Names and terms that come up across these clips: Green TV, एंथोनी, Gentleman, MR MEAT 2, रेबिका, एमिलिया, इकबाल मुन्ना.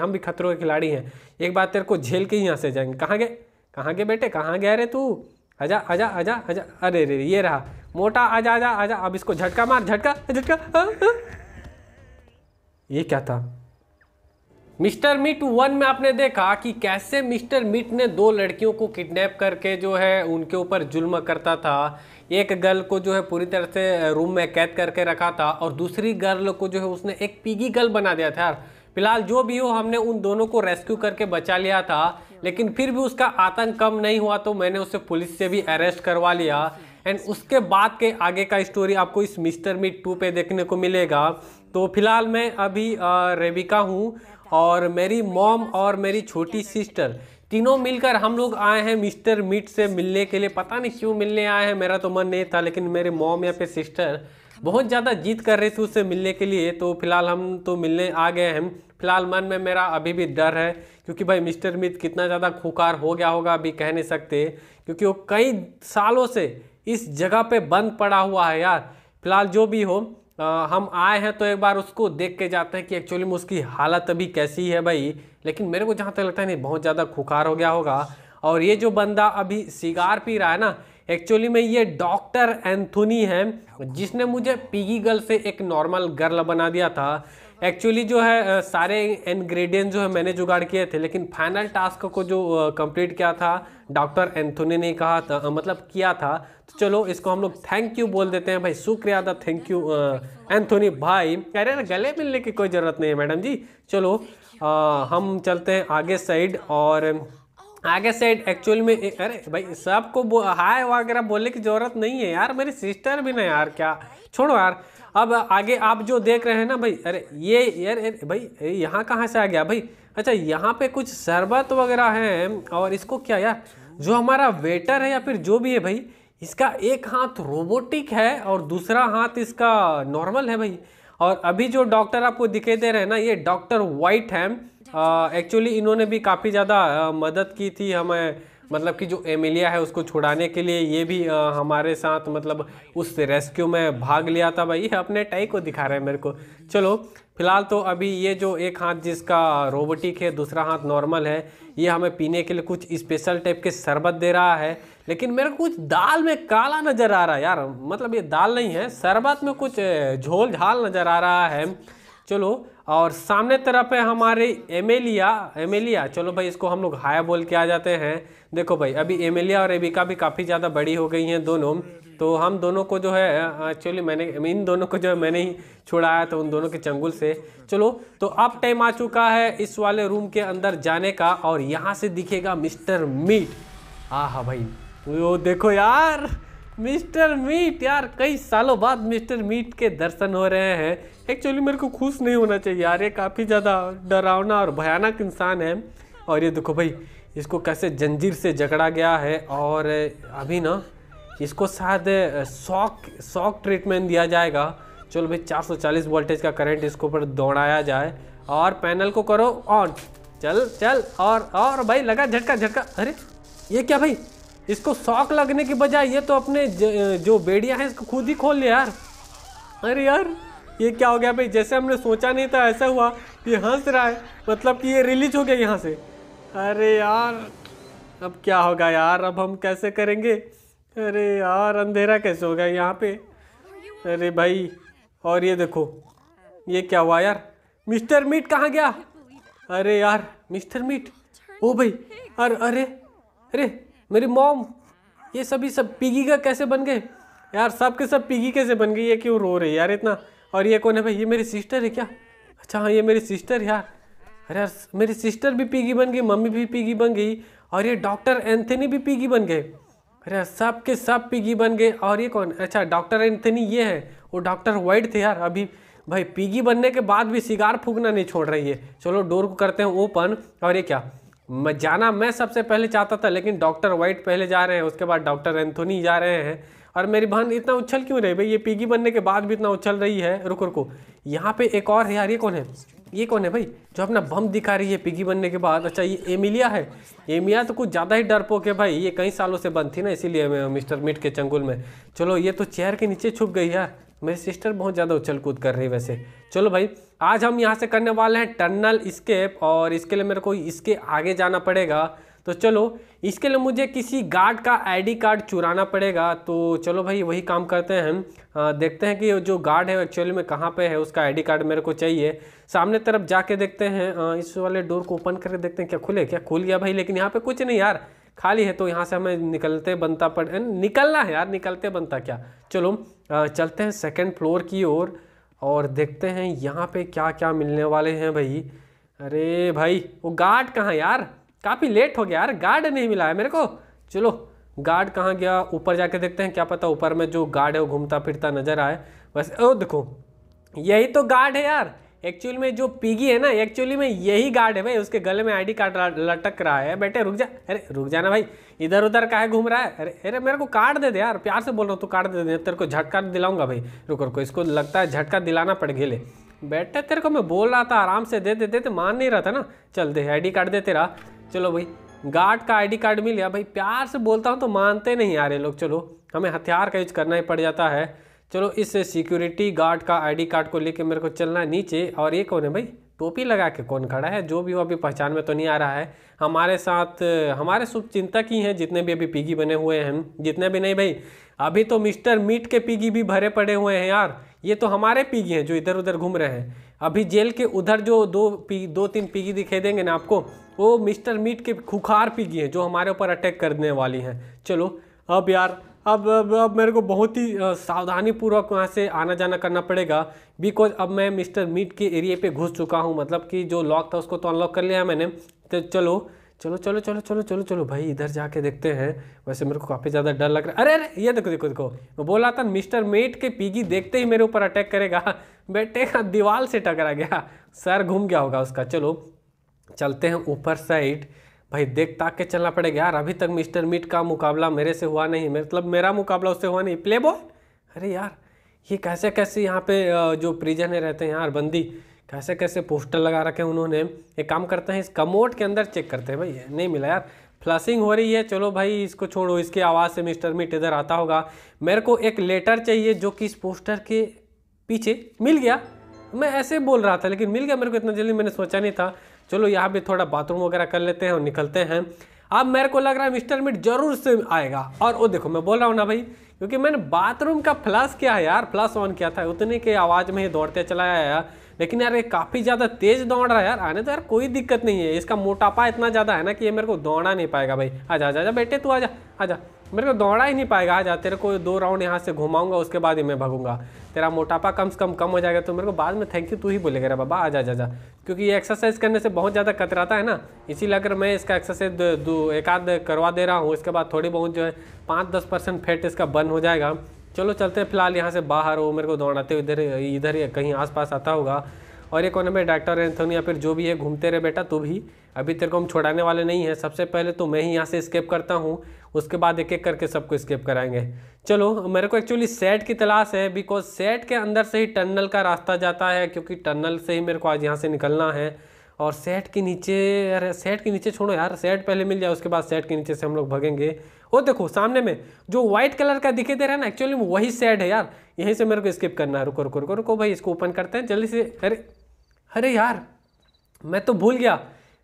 हम भी खतरों के खिलाड़ी हैं, एक बार तेरे को झेल के ही यहाँ से जाएंगे। कहाँ गए बेटे, कहाँ गया रे तू? आजा आजा आजा आजा, अरे रे ये रहा मोटा, आजा आजा आजा, अब इसको झटका मार, झटका झटका। ये क्या था? मिस्टर मीट 1 में आपने देखा कि कैसे मिस्टर मीट ने 2 लड़कियों को किडनैप करके जो है उनके ऊपर जुल्म करता था। एक गर्ल को जो है पूरी तरह से रूम में कैद करके रखा था और दूसरी गर्ल को जो है उसने एक पिगी गर्ल बना दिया था। यार फिलहाल जो भी हो हमने उन दोनों को रेस्क्यू करके बचा लिया था, लेकिन फिर भी उसका आतंक कम नहीं हुआ तो मैंने उसे पुलिस से भी अरेस्ट करवा लिया। एंड उसके बाद के आगे का स्टोरी आपको इस मिस्टर मीट 2 पे देखने को मिलेगा। तो फिलहाल मैं अभी रेबिका हूँ और मेरी मॉम और मेरी छोटी सिस्टर तीनों मिलकर हम लोग आए हैं मिस्टर मीट से मिलने के लिए। पता नहीं क्यों मिलने आए हैं, मेरा तो मन नहीं था, लेकिन मेरे मॉम या फिर सिस्टर बहुत ज़्यादा जीत कर रही थी उससे मिलने के लिए। तो फिलहाल हम तो मिलने आ गए हैं। फिलहाल मन में मेरा अभी भी डर है क्योंकि भाई मिस्टर मीट कितना ज़्यादा खूंखार हो गया होगा अभी कह नहीं सकते, क्योंकि वो कई सालों से इस जगह पे बंद पड़ा हुआ है। यार फिलहाल जो भी हो हम आए हैं तो एक बार उसको देख के जाते हैं कि एक्चुअली में उसकी हालत अभी कैसी है भाई। लेकिन मेरे को जहाँ तक लगता है नहीं बहुत ज़्यादा खूंखार हो गया होगा। और ये जो बंदा अभी सिगार पी रहा है ना, एक्चुअली में ये डॉक्टर एंथोनी है जिसने मुझे पिगी गर्ल से एक नॉर्मल गर्ल बना दिया था। एक्चुअली जो है सारे इंग्रेडिएंट जो है मैंने जुगाड़ किए थे, लेकिन फाइनल टास्क को जो कंप्लीट किया था डॉक्टर एंथोनी ने कहा था, मतलब किया था। तो चलो इसको हम लोग थैंक यू बोल देते हैं भाई, शुक्रिया था थैंक यू एंथोनी भाई। कह रहे ना गले मिलने की कोई ज़रूरत नहीं है मैडम जी। चलो हम चलते हैं आगे साइड, और आगे साइड एक्चुअल में अरे भाई सबको हाय वगैरह बोलने की ज़रूरत नहीं है यार, मेरी सिस्टर भी ना यार, क्या छोड़ो यार। अब आगे आप जो देख रहे हैं ना भाई, अरे ये यार भाई यहाँ कहाँ से आ गया भाई? अच्छा यहाँ पे कुछ शरबत वगैरह है, और इसको क्या यार जो हमारा वेटर है या फिर जो भी है भाई, इसका एक हाथ रोबोटिक है और दूसरा हाथ इसका नॉर्मल है भाई। और अभी जो डॉक्टर आपको दिखे दे रहे हैं ना, ये डॉक्टर वाइट है। एक्चुअली इन्होंने भी काफ़ी ज़्यादा मदद की थी हमें, मतलब कि जो एमिलिया है उसको छुड़ाने के लिए। ये भी हमारे साथ मतलब उस रेस्क्यू में भाग लिया था भाई। अपने टाई को दिखा रहे हैं मेरे को। चलो फिलहाल तो अभी ये जो एक हाथ जिसका रोबोटिक है दूसरा हाथ नॉर्मल है, ये हमें पीने के लिए कुछ स्पेशल टाइप के शरबत दे रहा है। लेकिन मेरे को कुछ दाल में काला नज़र आ रहा है यार, मतलब ये दाल नहीं है, शरबत में कुछ झोल झाल नज़र आ रहा है। चलो और सामने तरफ है हमारे एमिलिया। चलो भाई इसको हम लोग हाय बोल के आ जाते हैं। देखो भाई अभी एमिलिया और रेबिका भी काफ़ी ज़्यादा बड़ी हो गई हैं दोनों, तो हम दोनों को जो है एक्चुअली मैंने इन दोनों को जो है मैंने ही छुड़ाया था उन दोनों के चंगुल से। चलो तो अब टाइम आ चुका है इस वाले रूम के अंदर जाने का, और यहाँ से दिखेगा मिस्टर मीट। आहा भाई वो देखो यार मिस्टर मीट, यार कई सालों बाद मिस्टर मीट के दर्शन हो रहे हैं। एक्चुअली मेरे को खुश नहीं होना चाहिए यार, ये काफ़ी ज़्यादा डरावना और भयानक इंसान है। और ये देखो भाई इसको कैसे जंजीर से जकड़ा गया है, और अभी ना इसको शायद शॉक ट्रीटमेंट दिया जाएगा। चलो भाई 440 वोल्टेज का करंट इसके ऊपर दौड़ाया जाए और पैनल को करो ऑन। चल चल और भाई लगा झटका झटका। अरे ये क्या भाई, इसको शॉक लगने के बजाय ये तो अपने जो बेड़ियाँ हैं इसको खुद ही खोल ले यार। अरे यार ये क्या हो गया भाई, जैसे हमने सोचा नहीं था ऐसा हुआ। ये हंस रहा है, मतलब कि ये रिलीज हो गया यहाँ से। अरे यार अब क्या होगा यार, अब हम कैसे करेंगे? अरे यार अंधेरा कैसे हो गया यहाँ पे? अरे भाई और ये देखो ये क्या हुआ यार, मिस्टर मीट कहाँ गया? अरे यार मिस्टर मीट, ओ भाई अरे मेरी मॉम, ये सभी सब पिगी का कैसे बन गए यार, सब के सब पिगी कैसे बन गई? ये क्यों रो रही है यार इतना? और ये कौन है भाई, ये मेरी सिस्टर है क्या? अच्छा हाँ ये मेरी सिस्टर है यार। अरे यार मेरी सिस्टर भी पिगी बन गई, मम्मी भी पिगी बन गई, और ये डॉक्टर एंथोनी भी पिगी बन गए। अरे यार सब के सब पिगी बन गए। और ये कौन? अच्छा डॉक्टर एंथोनी ये है, वो डॉक्टर वाइट थे यार। अभी भाई पिगी बनने के बाद भी सिगार फूकना नहीं छोड़ रही है। चलो डोर को करते हैं ओपन। और ये क्या, मैं जाना मैं सबसे पहले चाहता था, लेकिन डॉक्टर वाइट पहले जा रहे हैं, उसके बाद डॉक्टर एंथोनी जा रहे हैं। और मेरी बहन इतना उछल क्यों रही भाई, ये पिगी बनने के बाद भी इतना उछल रही है। रुको रुको यहाँ पे एक और है यार, ये कौन है? ये कौन है भाई जो अपना बम दिखा रही है पिगी बनने के बाद? अच्छा ये एमिलिया है। एमिलिया तो कुछ ज़्यादा ही डरपोक है भाई, ये कई सालों से बंद थी ना, इसीलिए मिस्टर मीट के चंगुल में। चलो ये तो चेयर के नीचे छुप गई यार, मेरी सिस्टर बहुत ज़्यादा उछल कूद कर रही है वैसे। चलो भाई आज हम यहाँ से करने वाले हैं टनल स्केप, और इसके लिए मेरे को इसके आगे जाना पड़ेगा। तो चलो इसके लिए मुझे किसी गार्ड का आईडी कार्ड चुराना पड़ेगा। तो चलो भाई वही काम करते हैं। देखते हैं कि जो गार्ड है एक्चुअली में कहाँ पे है, उसका आईडी कार्ड मेरे को चाहिए। सामने तरफ जाके देखते हैं, इस वाले डोर को ओपन करके देखते हैं क्या खुले। क्या खुल गया भाई, लेकिन यहाँ पे कुछ नहीं यार, खाली है। तो यहाँ से हमें निकलना है यार, निकलते बनता क्या। चलो चलते हैं सेकेंड फ्लोर की ओर और देखते हैं यहाँ पे क्या क्या मिलने वाले हैं भाई। अरे भाई वो गार्ड कहाँ यार, काफ़ी लेट हो गया यार, गार्ड नहीं मिला है मेरे को। चलो गार्ड कहाँ गया, ऊपर जाके देखते हैं, क्या पता ऊपर में जो गार्ड है वो घूमता फिरता नजर आए। बस ओ देखो यही तो गार्ड है यार। एक्चुअली में जो पिगी है ना, एक्चुअली में यही गार्ड है भाई। उसके गले में आईडी कार्ड लटक रहा है। बेटे रुक जा, अरे रुक जाना भाई, इधर उधर काहे घूम रहा है। अरे अरे मेरे को कार्ड दे दे यार, प्यार से बोल रहा हूँ, तू कार्ड दे दे, तेरे को झटका दिलाऊंगा भाई। रुको रुको, इसको लगता है झटका दिलाना पड़ गया। ले बेटे तेरे को मैं बोल रहा था आराम से दे देते, मान नहीं रहा था ना। चल दे आईडी कार्ड दे तेरा। चलो भाई गार्ड का आईडी कार्ड मिल गया भाई, प्यार से बोलता हूँ तो मानते नहीं आ रहे लोग। चलो हमें हथियार का यूज करना ही पड़ जाता है। चलो इस सिक्योरिटी गार्ड का आईडी कार्ड को लेके मेरे को चलना है नीचे। और ये कौन है भाई, टोपी लगा के कौन खड़ा है, जो भी वो अभी पहचान में तो नहीं आ रहा है। हमारे साथ हमारे शुभचिंतक ही हैं जितने भी अभी पिगी बने हुए हैं, जितने भी नहीं भाई, अभी तो मिस्टर मीट के पिगी भी भरे पड़े हुए हैं यार। ये तो हमारे पिगी हैं जो इधर उधर घूम रहे हैं। अभी जेल के उधर जो दो तीन पिगी दिखाई देंगे ना आपको, वो मिस्टर मीट के खुखार पिगी हैं जो हमारे ऊपर अटैक करने वाली हैं। चलो अब यार अब मेरे को बहुत ही सावधानीपूर्वक वहाँ से आना जाना करना पड़ेगा, बिकॉज अब मैं मिस्टर मीट के एरिया पे घुस चुका हूँ। मतलब कि जो लॉक था उसको तो अनलॉक कर लिया मैंने। तो चलो चलो चलो चलो चलो चलो चलो भाई इधर जाके देखते हैं। वैसे मेरे को काफ़ी ज़्यादा डर लग रहा है। अरे अरे ये देखो देखो देखो, मैं बोला था मिस्टर मीट के पिगी देखते ही मेरे ऊपर अटैक करेगा। बेटे का दीवार से टकरा गया, सर घूम गया होगा उसका। चलो चलते हैं ऊपर साइड भाई, देख ताक के चलना पड़ेगा यार। अभी तक मिस्टर मीट का मुकाबला मेरे से हुआ नहीं, मतलब मेरा मुकाबला उससे हुआ नहीं। प्ले बॉय, अरे यार ये कैसे कैसे यहाँ पे जो प्रिजनर रहते हैं यार, बंदी, कैसे कैसे पोस्टर लगा रखे हैं उन्होंने। एक काम करते हैं, इस कमोड के अंदर चेक करते हैं भाई। नहीं मिला यार, फ्लशिंग हो रही है। चलो भाई इसको छोड़ो, इसकी आवाज़ से मिस्टर मीट इधर आता होगा। मेरे को एक लेटर चाहिए जो कि इस पोस्टर के पीछे मिल गया। मैं ऐसे बोल रहा था लेकिन मिल गया मेरे को, इतना जल्दी मैंने सोचा नहीं था। चलो यहाँ भी थोड़ा बाथरूम वगैरह कर लेते हैं और निकलते हैं। अब मेरे को लग रहा है मिस्टर मीट जरूर से आएगा। और वो देखो मैं बोल रहा हूँ ना भाई, क्योंकि मैंने बाथरूम का फ्लश किया है यार, फ्लश ऑन किया था, उतने के आवाज़ में ही दौड़ते चला आया। लेकिन यार ये काफ़ी ज़्यादा तेज़ दौड़ रहा है यार। आने तो यार कोई दिक्कत नहीं है, इसका मोटापा इतना ज़्यादा है ना कि ये मेरे को दौड़ा नहीं पाएगा भाई। आजा आजा बेटे तू आजा आजा, मेरे को दौड़ा ही नहीं पाएगा। आजा तेरे को 2 राउंड यहाँ से घुमाऊंगा, उसके बाद ही मैं भागूंगा। तेरा मोटापा कम से कम हो जाएगा, तो मेरे को बाद में थैंक यू तू ही बोलेगा रे बाबा। आजा आजा आजा, क्योंकि ये एक्सरसाइज करने से बहुत ज़्यादा कतराता है ना, इसीलिए अगर मैं इसका एक्सरसाइज एक आध करवा दे रहा हूँ, इसके बाद थोड़ी बहुत जो है 5-10% फैट इसका बर्न हो जाएगा। चलो चलते हैं फिलहाल यहाँ से बाहर। वो मेरे को दौड़ाते हुए इधर कहीं आसपास आता होगा। और ये कौन है, डॉक्टर एंथोनी या फिर जो भी है, घूमते रहे बेटा तू भी, अभी तेरे को हम छुड़ाने वाले नहीं हैं। सबसे पहले तो मैं ही यहाँ से स्केप करता हूँ, उसके बाद एक एक करके सबको स्केप कराएंगे। चलो मेरे को एक्चुअली सेट की तलाश है, बिकॉज सेट के अंदर से ही टनल का रास्ता जाता है, क्योंकि टनल से ही मेरे को आज यहाँ से निकलना है। और सेट के नीचे, अरे सेट के नीचे छोड़ो यार, सेट पहले मिल जाए उसके बाद सेट के नीचे से हम लोग भगेंगे। वो देखो सामने में जो व्हाइट कलर का दिखे दे रहा है ना, एक्चुअली वही सेट है यार, यहीं से मेरे को स्किप करना है। रुको रुको रुको रुको भाई, इसको ओपन करते हैं जल्दी से। अरे अरे यार मैं तो भूल गया,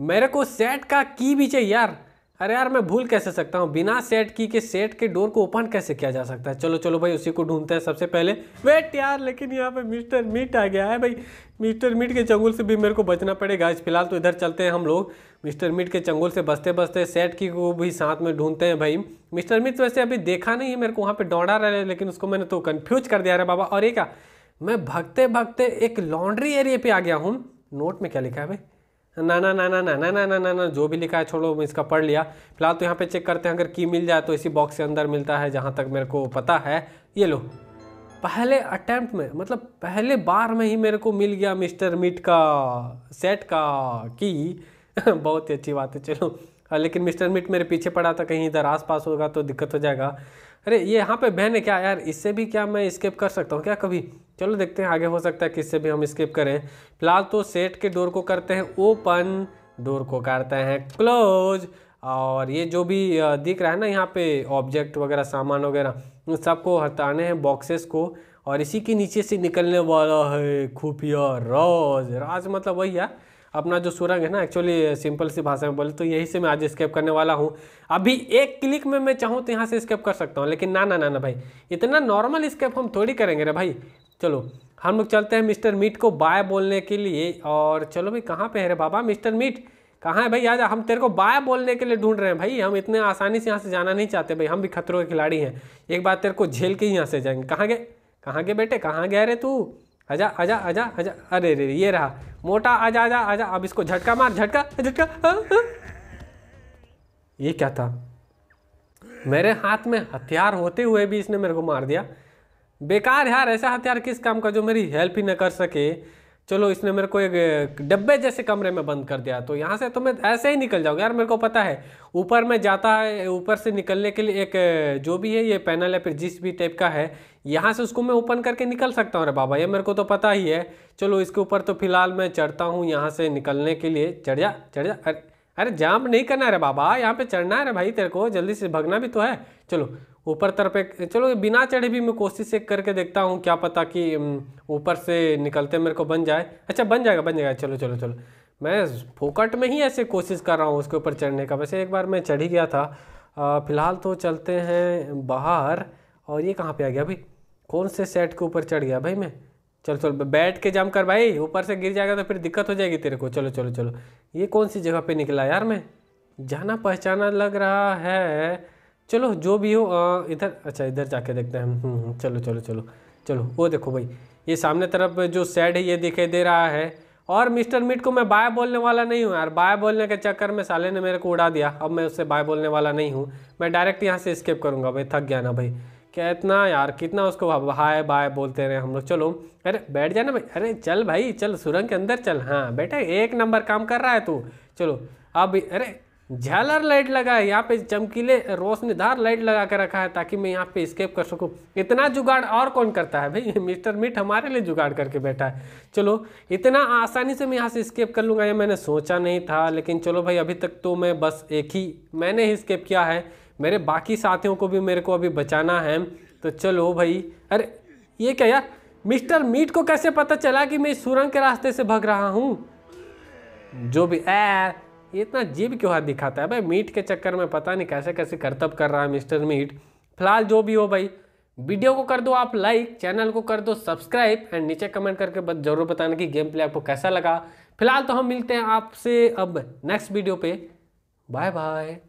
मेरे को सेट का की भी चाहिए यार। अरे यार मैं भूल कैसे सकता हूँ, बिना सेट की के सेट के डोर को ओपन कैसे किया जा सकता है। चलो चलो भाई उसी को ढूंढते हैं सबसे पहले। वेट यार, लेकिन यहाँ पे मिस्टर मीट आ गया है भाई, मिस्टर मीट के चंगुल से भी मेरे को बचना पड़ेगा। इस फिलहाल तो इधर चलते हैं हम लोग, मिस्टर मीट के चंगुल से बचते बचते सेट की को भी साथ में ढूंढते हैं भाई। मिस्टर मीट वैसे अभी देखा नहीं है मेरे को, वहाँ पर दौड़ा रहा है, लेकिन उसको मैंने तो कन्फ्यूज कर दिया रे बाबा। और ये क्या, मैं भगते भगते एक लॉन्ड्री एरिया पर आ गया हूँ। नोट में क्या लिखा है भाई, ना ना ना ना ना ना ना ना ना ना, जो भी लिखा है छोड़ो, मैं इसका पढ़ लिया। फिलहाल तो यहाँ पे चेक करते हैं, अगर की मिल जाए तो इसी बॉक्स के अंदर मिलता है जहाँ तक मेरे को पता है। ये लो, पहले अटेम्प्ट में, मतलब पहले बार में ही मेरे को मिल गया मिस्टर मीट का सेट का की। बहुत ही अच्छी बात है। चलो लेकिन मिस्टर मीट मेरे पीछे पड़ा था, कहीं इधर आस पास होगा तो दिक्कत हो जाएगा। अरे ये यहाँ पे बहन है क्या यार, इससे भी क्या मैं स्केप कर सकता हूँ क्या कभी। चलो देखते हैं आगे, हो सकता है कि इससे भी हम स्केप करें। फिलहाल तो सेट के डोर को करते हैं ओपन, डोर को करते हैं क्लोज। और ये जो भी दिख रहा है ना यहाँ पे ऑब्जेक्ट वगैरह, सामान वगैरह, उन सबको हटाने हैं, बॉक्सेस को। और इसी के नीचे से निकलने वाला है खुफिया राज। राज मतलब वही है अपना जो सुरंग है ना, एक्चुअली सिंपल सी भाषा में बोले तो यही से मैं आज स्केप करने वाला हूँ। अभी एक क्लिक में मैं चाहूँ तो यहाँ से स्केप कर सकता हूँ, लेकिन ना ना ना ना भाई, इतना नॉर्मल स्केप हम थोड़ी करेंगे रे भाई। चलो हम लोग चलते हैं मिस्टर मीट को बाय बोलने के लिए। और चलो भाई कहाँ पे है रे बाबा मिस्टर मीट, कहाँ है भाई? आज हम तेरे को बाय बोलने के लिए ढूंढ रहे हैं भाई, हम इतने आसानी से यहाँ से जाना नहीं चाहते भाई, हम भी खतरों के खिलाड़ी हैं। एक बार तेरे को झेल के ही यहाँ से जाएंगे। कहाँ गए, कहाँ गए बेटे, कहाँ गया रे तू? आजा आजा आजा आजा, अरे रे ये रहा मोटा, आजा आजा आजा। अब इसको झटका मार, झटका झटका। ये क्या था, मेरे हाथ में हथियार होते हुए भी इसने मेरे को मार दिया। बेकार यार, ऐसा हथियार किस काम का जो मेरी हेल्प ही ना कर सके। चलो इसने मेरे को एक डब्बे जैसे कमरे में बंद कर दिया, तो यहाँ से तो मैं ऐसे ही निकल जाऊँगा यार। मेरे को पता है ऊपर में जाता है, ऊपर से निकलने के लिए एक जो भी है ये पैनल है, फिर जिस भी टाइप का है यहाँ से उसको मैं ओपन करके निकल सकता हूँ रे बाबा, ये मेरे को तो पता ही है। चलो इसके ऊपर तो फिलहाल मैं चढ़ता हूँ यहाँ से निकलने के लिए। चढ़ जा चढ़ जा, अरे अरे जंप नहीं करना है रे बाबा, यहाँ पे चढ़ना है रे भाई, तेरे को जल्दी से भगना भी तो है। चलो ऊपर तरफ एक, चलो बिना चढ़े भी मैं कोशिश से करके देखता हूँ, क्या पता कि ऊपर से निकलते मेरे को बन जाए। अच्छा बन जाएगा बन जाएगा, चलो चलो चलो। मैं फोकट में ही ऐसे कोशिश कर रहा हूँ उसके ऊपर चढ़ने का। वैसे एक बार मैं चढ़ ही गया था। फिलहाल तो चलते हैं बाहर। और ये कहाँ पे आ गया भाई, कौन से सेट के ऊपर चढ़ गया भाई मैं? चलो चलो बैठ के जंप कर भाई, ऊपर से गिर जाएगा तो फिर दिक्कत हो जाएगी तेरे को। चलो चलो चलो, ये कौन सी जगह पे निकला यार मैं, जाना पहचाना लग रहा है। चलो जो भी हो, इधर अच्छा इधर जाके देखते हैं। चलो चलो चलो चलो, वो देखो भाई ये सामने तरफ जो शेड है ये दिखाई दे रहा है। और मिस्टर मीट को मैं बाय बोलने वाला नहीं हूँ यार, बाय बोलने के चक्कर में साले ने मेरे को उड़ा दिया। अब मैं उससे बाय बोलने वाला नहीं हूँ, मैं डायरेक्ट यहाँ से स्केप करूँगा भाई। थक गया ना भाई, क्या इतना यार, कितना उसको हाय बाय बोलते रहे हम लोग। चलो अरे बैठ जाना भाई, अरे चल भाई चल सुरंग के अंदर चल। हाँ बेटा एक नंबर काम कर रहा है तू। चलो अब अरे झालर लाइट लगा है यहाँ पे, चमकीले रोशनीदार लाइट लगा कर रखा है ताकि मैं यहाँ पे स्केप कर सकूँ। इतना जुगाड़ और कौन करता है भाई, मिस्टर मीट हमारे लिए जुगाड़ करके बैठा है। चलो इतना आसानी से मैं यहाँ से स्केप कर लूँगा ये मैंने सोचा नहीं था। लेकिन चलो भाई अभी तक तो मैं बस एक ही मैंने ही स्केप किया है, मेरे बाकी साथियों को भी मेरे को अभी बचाना है। तो चलो भाई, अरे ये क्या यार, मिस्टर मीट को कैसे पता चला कि मैं सुरंग के रास्ते से भाग रहा हूँ? जो भी ऐ ये इतना जीभ क्यों हाथ दिखाता है भाई, मीट के चक्कर में पता नहीं कैसे कैसे करतब कर रहा है मिस्टर मीट। फिलहाल जो भी हो भाई, वीडियो को कर दो आप लाइक, चैनल को कर दो सब्सक्राइब, एंड नीचे कमेंट करके जरूर बताना कि गेम प्ले आपको कैसा लगा। फिलहाल तो हम मिलते हैं आपसे अब नेक्स्ट वीडियो पे, बाय बाय।